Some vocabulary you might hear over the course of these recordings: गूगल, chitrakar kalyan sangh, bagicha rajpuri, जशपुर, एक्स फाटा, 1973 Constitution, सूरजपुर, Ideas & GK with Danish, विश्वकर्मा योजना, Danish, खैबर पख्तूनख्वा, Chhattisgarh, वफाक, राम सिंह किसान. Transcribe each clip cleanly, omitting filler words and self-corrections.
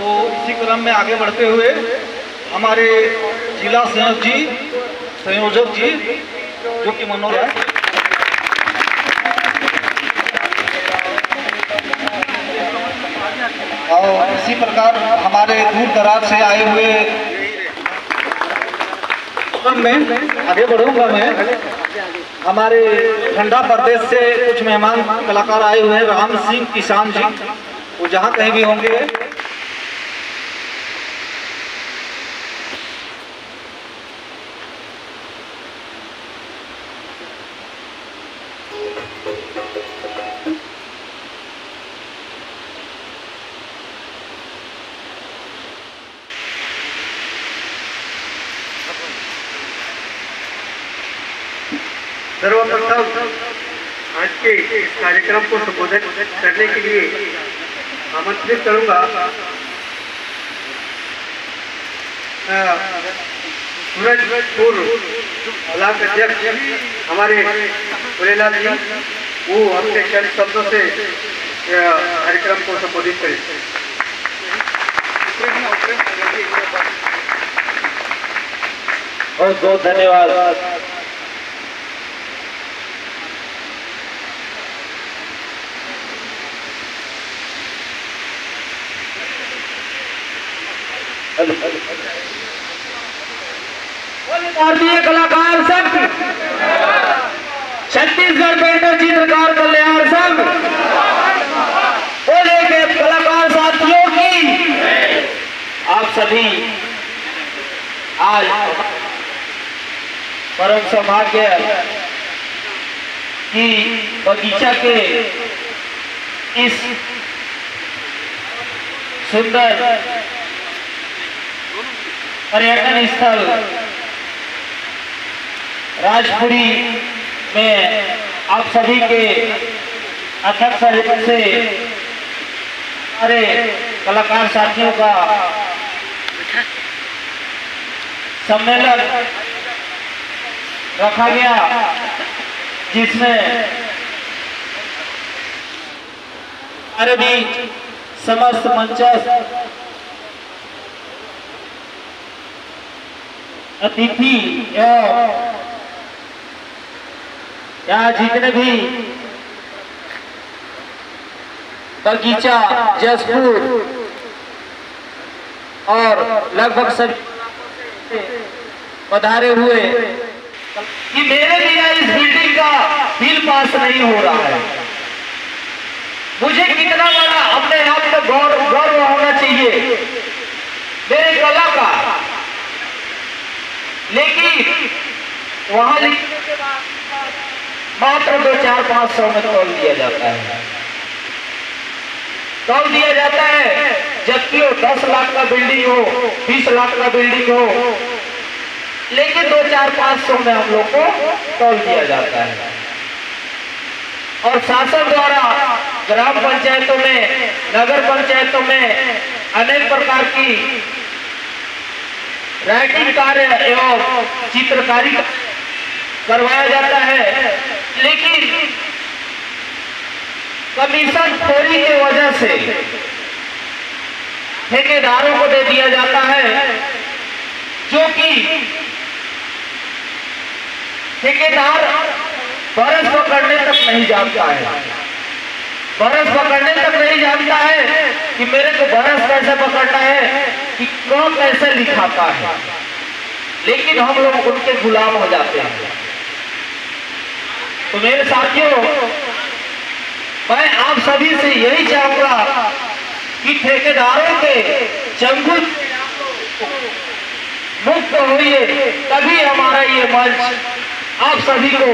तो इसी क्रम में आगे बढ़ते हुए हमारे जिला संयोजक जी जो कि मनोज है, और इसी प्रकार हमारे दूर दराज से आए हुए क्रम में आगे बढ़ूंगा मैं। हमारे ठंडा प्रदेश से कुछ मेहमान कलाकार आए हुए हैं, राम सिंह किसान जी, वो जहाँ कहीं भी होंगे। सर्वप्रथम आज के इस कार्यक्रम को संबोधित करने के लिए आमंत्रित करूंगा सूरजपुर ब्लॉक अध्यक्ष हमारे भोलेलाल जी, वो अपने चंद शब्दों से कार्यक्रम को संबोधित करें। और बहुत धन्यवाद। भारतीय कलाकार संघ, छत्तीसगढ़ पेंटर चित्रकार कल्याण संघ, बोले के कलाकार साथियों की आप सभी आज परम सौभाग्य की बगीचा के इस सुंदर पर्यटन स्थल राजपुरी में आप सभी के अथक सहयोग से सारे कलाकार साथियों का सम्मेलन रखा गया, जिसमें हमारे भी समस्त मंचस्थ अतिथि यहाँ जितने भी बगीचा जशपुर और लगभग सब पधारे हुए कि मेरे बिना इस बिल्डिंग का बिल पास नहीं हो रहा है। मुझे कितना बड़ा अपने आप पर गौरव होना चाहिए मेरे कला का, लेकिन वहां लिखने के बाद मात्र 2-4-5 सौ में तोल दिया जाता है, जबकि वो 10 लाख का बिल्डिंग हो, 20 लाख का बिल्डिंग हो, लेकिन 2-4-5 सौ में हम लोग को तोल दिया जाता है। और शासन द्वारा ग्राम पंचायतों में, नगर पंचायतों में अनेक प्रकार की राइटिंग कार्य एवं चित्रकारी करवाया जाता है, लेकिन कमीशन खोरी की वजह से ठेकेदारों को दे दिया जाता है, जो कि ठेकेदार बरस पकड़ने तक नहीं जानता है, कि मेरे को बरस कैसे पकड़ना है, कि कौन कैसे लिखाता है, लेकिन हम लोग उनके गुलाम हो जाते हैं। तो मेरे साथियों, मैं आप सभी से यही चाहूंगा कि ठेकेदारों के चंगुल मुक्त होइए, तभी हमारा ये मंच आप सभी को,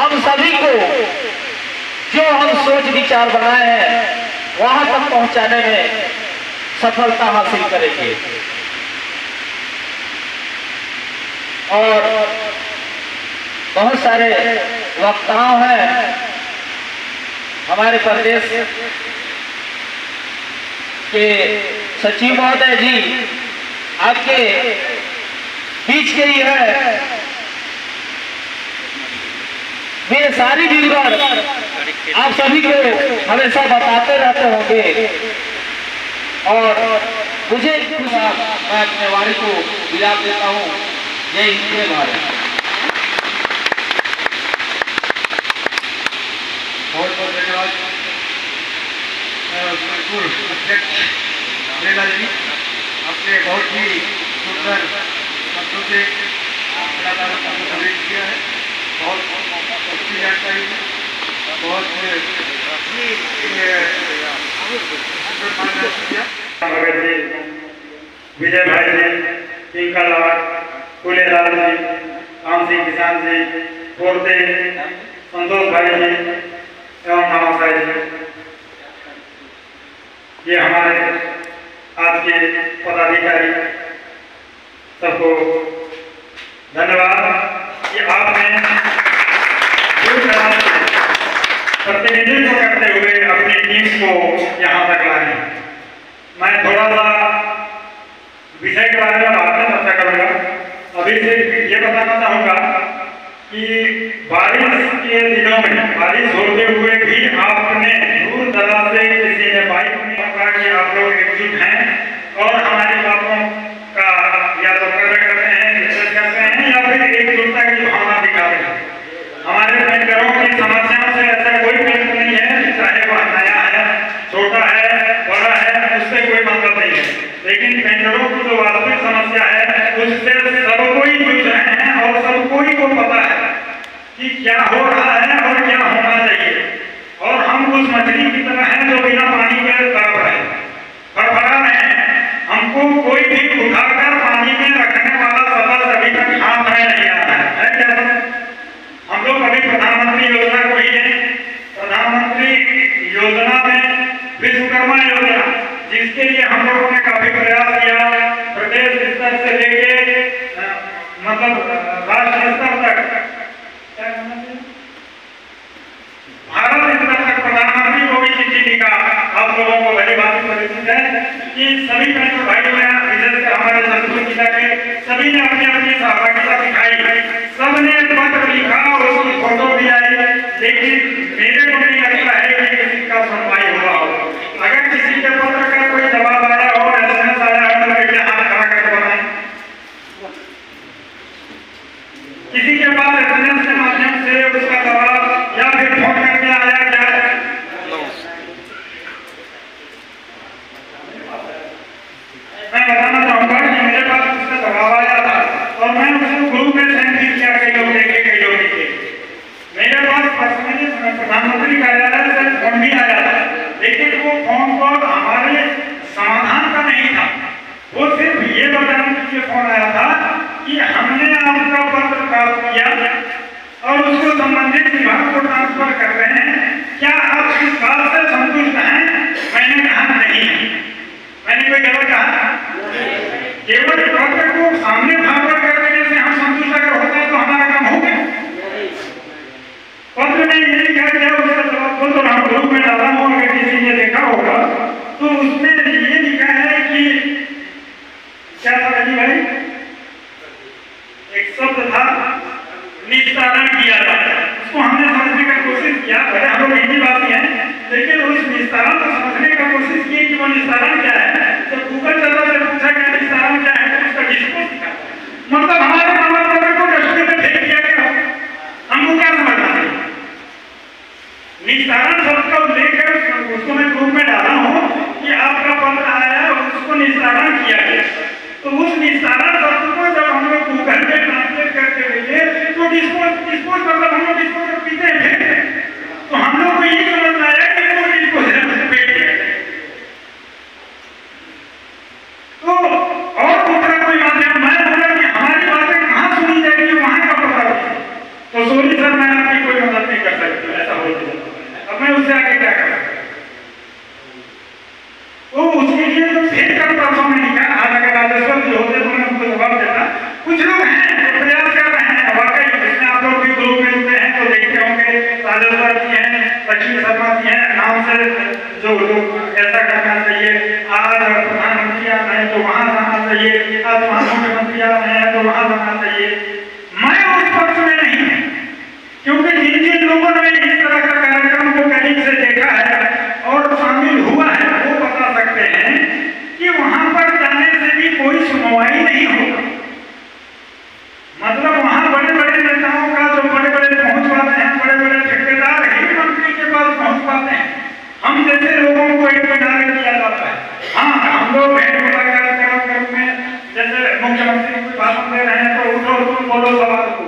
हम सभी को जो हम सोच विचार बनाए हैं वहां तक पहुंचाने में सफलता हासिल करेंगे। और बहुत सारे वक्ताओं हैं हमारे प्रदेश के सचिव महोदय जी आपके बीच के लिए है। मेरे सारी जीवन आप सभी को हमेशा बताते रहते होंगे और मुझे मैं अपने वाणी को विराम देता हूँ। जय हिंद भारत। बहुत बहुत धन्यवाद अध्यक्ष प्रेरणा जी, आपने बहुत ही सुंदर शब्दों से सम्मिलित किया है। बहुत अच्छी जानकारी, बहुत विजय भाई जी, टीका लाल, फूलेलाल जी, राम सिंह किसान जी, बोलते संतोष भाई जी एवं मामा भाई जी, ये हमारे आज के पदाधिकारी सबको धन्यवाद कि आपने प्रतिनिधित्व करते हुए अपनी टीम को यहाँ तक लाए। मैं थोड़ा सा विषय के बारे में बाद में चर्चा करूँगा। अभी से ये बताना चाहूँगा कि बारिश के दिनों में बारिश होते हुए भी आपने दूर दराज से किसी ने बाइक में कहा कि आप लोग एकजुट हैं और हमारी बातों का या तो कदर करते हैं, इज्जत करते हैं या फिर एकजुटता की भावना दिखाते हैं। हमारे बैंकरों की समस्याओं से ऐसा कोई मतलब नहीं है, चाहे वह नया है, छोटा है, बड़ा है, उससे कोई मतलब नहीं है। लेकिन बैंकरों की जो वास्तविक समस्या है उससे सब कोई जूझ रहे हैं और सब कोई को पता है कि क्या हो रहा है और क्या होना चाहिए। और हम उस मछली की तरह हैं जो बिना पानी के तड़प रहे हैं, फड़फड़ा रहे हैं। हमको कोई भी उठाकर पानी में रखने वाला सफल अभी तक हाथ में नहीं आया है। क्या हम लोग अभी प्रधानमंत्री योजना को ही है, प्रधानमंत्री योजना में विश्वकर्मा योजना जिसके लिए हम लोगों ने काफी प्रयास किया, प्रदेश स्तर से लेके मतलब राष्ट्रीय स्तर तक, भारत स्तर तक प्रधानमंत्री को भी चिट्ठी लिखा। आप लोगों को भली बात परिचित है कि सभी प्रमुख भाई बहन विशेषकर हमारे जशपुर जिला के सभी ने अपनी अपनी सहभागिता दिखाई, सबने पत्र लिखा और उसकी फोटो भी आई। लेकिन मेरे को नहीं लगता है कि किसी का सुनवाई हुआ हो। अगर किसी के पत्र का कोई जवाब आया हो, एसएमएस आया हो, तो हाथ खड़ा करके बताएं। किसी के पास एसएमएस के माध्यम से उसका जवाब या फिर फोन करके आया क्या है? मैं बताना चाहूँगा कि मेरे पास उसका जवाब आया था और मैं उसको ग्रुप में सेंड किया, कई लोग देखे, कई लोग नहीं देखे। मेरे पास पर्सनली प्रधानमंत्री कार्यालय से फोन भी आया था, लेकिन वो फोन कॉल हमारे समाधान का नहीं था। वो सिर्फ ये बताने के लिए फोन आया था कि हमने आपका पत्र प्राप्त किया और उसको संबंधित विभाग को ट्रांसफर कर रहे हैं, क्या आप इस बात से संतुष्ट हैं? मैंने कहा नहीं। मैंने कोई गलत कहा? केवल पत्र को सामने भागकर कर देने से हम संतुष्ट अगर होते हैं तो हमारा काम हो गया। पत्र में ये लिखा गया, उसका जवाब बोल तो हम ग्रुप में डाला हूँ, अगर किसी ने देखा होगा तो उसमें ये लिखा है कि क्या था भाई, एक शब्द था निस्तारण किया था। उसको हमने समझने का कोशिश किया, भले हम लोग हिंदी बातें हैं, लेकिन उस निस्तारण को समझने का कोशिश की कि वो निस्तारण क्या है। जब गूगल चला से पूछा गया निस्तारण क्या है तो उसका डिस्को दिखा, मतलब हमारे मामा पापा को डस्टबिन में फेंक दिया गया। हमको क्या समझना है निस्तारण शब्द का लेकर उसको मैं ग्रुप में डाला हूँ कि आपका पत्र आया है और उसको निस्तारण किया गया। तो उस निस्तारण शब्द को जब हम लोग गूगल में ट्रांसलेट करके भेजे तो डिस्को मतलब हम लोग डिस्को के पीछे फेंकते। तो हम लोग को ये समझना है कि वो डिस्को से फेंक दिया। तो और दूसरा कोई माध्यम मैं बोला कि हमारी बातें कहाँ सुनी जाएगी, वहाँ का प्रभाव। तो सोनी सर मैं आपकी कोई मदद नहीं कर सकती, ऐसा बोलते। अब मैं उससे आगे क्या कर सकता? वो उसके लिए तो फिर कल परसों में लिखा, आज अगर जो लोग ऐसा करना चाहिए। आज प्रधानमंत्री आ रहे हैं तो वहाँ जाना चाहिए, आज मुख्यमंत्री आ रहे हैं तो वहाँ जाना चाहिए। मैं उस पक्ष में नहीं है, क्योंकि जिन जिन लोगों ने इस तरह का कार्यक्रम को करीब से देखा है और शामिल हुआ है वो बता सकते हैं कि वहाँ पर जाने से भी कोई सुनवाई नहीं होगा। मतलब वहाँ बड़े बड़े नेताओं का जो बड़े बड़े पहुँच पाते हैं, बड़े बड़े ठेकेदार ही मंत्री के पास पहुँच पाते हैं। हम जैसे लोगों को एक बनाने दिया जाता है। हाँ, हम लोग भेंट मुलाकात में जैसे मुख्यमंत्री भाषण दे रहे हैं तो उठो तुम बोलो सवाल को,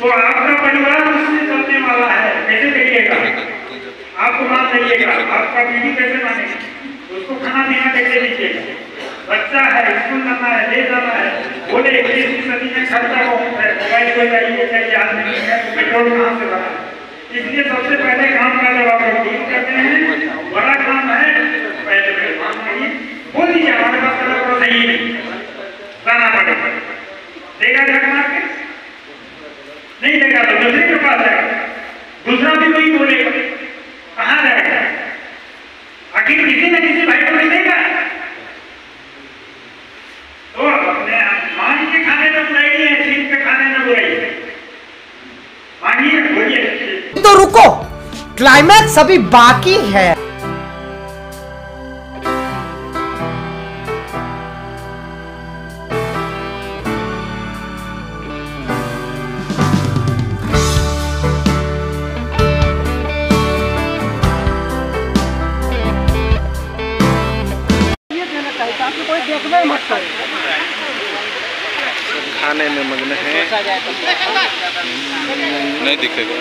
तो आपका परिवार उससे चलने वाला है, कैसे देखिएगा? आपको मान लीजिएगा, आपका बीवी कैसे मानेगी? उसको खाना पीना कैसे दीजिएगा? बच्चा है, स्कूल जाना है, ले जाना है। बोले 21वीं सदी में खर्चा बहुत है, मोबाइल को चाहिए आदमी है, पेट्रोल कहाँ से भरा है? इसलिए सबसे पहले काम का जब आप लोग करते हैं बड़ा काम है, पहले पहले बोल दीजिए हमारे पास कलर सही है, जाना पड़ेगा। देखा जाएगा आपके नहीं देखा तो दूसरे के पास जाएगा, दूसरा भी वही बोलेगा, कहाँ जाएगा? आखिर किसी न किसी भाई को नहीं देगा। तो अपने मान के खाने में बुराई है, सीख के खाने में बुराई है, मानिए बोलिए। तो रुको, क्लाइमैक्स अभी बाकी है। खाने में मगन है, नहीं दिखेगा।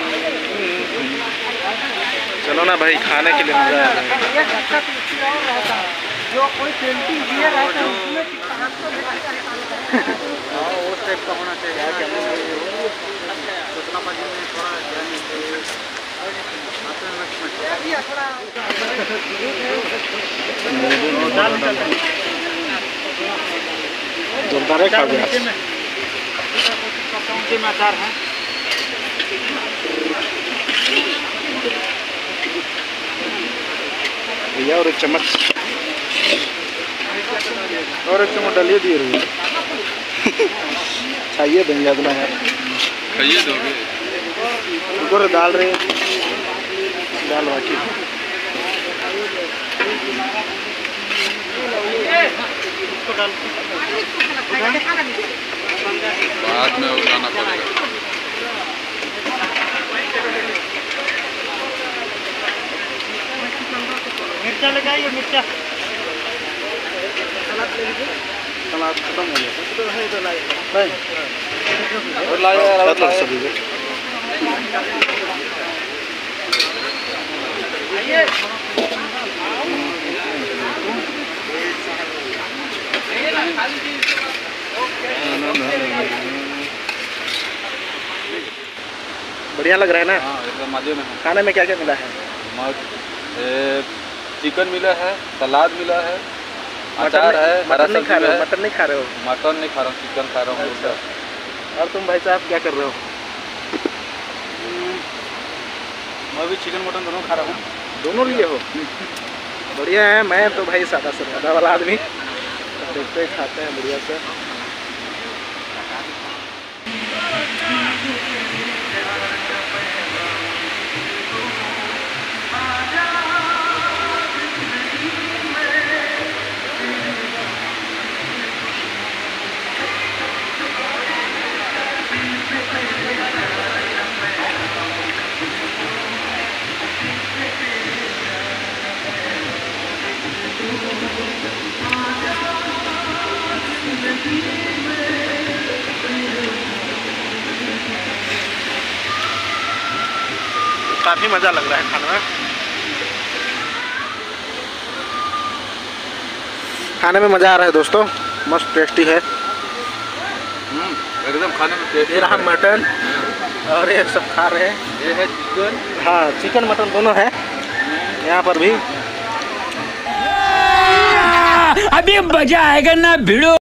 चलो ना भाई, खाने के लिए मजा आ रहा है। जो कोई पेंटिंग दिया रहता है उसमें उस टाइप का होना चाहिए। जोरदार खा गया में आचार है। भैया और एक चम्मच डालिए, दिए रही चाहिए भैया अपना है खाइए दोगे दाल रहे दाल बाकी बाद में उठाना पड़ेगा। मिर्चा लगाइए, मिर्चा सलाद ले लीजिए। सलाद खत्म हो गया तो है, तो लाइए नहीं और लाइए यार और सब्जी आइए। बढ़िया लग रहा है ना? हां एकदम मजे में। खाने में क्या क्या मिला है? चिकन मिला है, सलाद मिला है, अचार है, हरा सब्जी है। मटन नहीं खा रहे हो? मटन नहीं खा रहा हूँ, चिकन खा रहा हूँ। और तुम भाई साहब क्या कर रहे हो? मैं भी चिकन मटन दोनों खा रहा हूँ। दोनों लिए हो? बढ़िया है। मैं तो भाई सादा सादा वाला आदमी, देखते हैं खाते हैं बढ़िया से। काफी मजा लग रहा है खाने में। खाने में मजा आ रहा है दोस्तों, मस्त टेस्टी है एकदम। खाने में टेस्टी रहा मटन और ये सब खा रहे हैं। ये है चिकन, हाँ चिकन मटन दोनों है यहाँ पर भी। अभी मजा आएगा ना भिड़ो।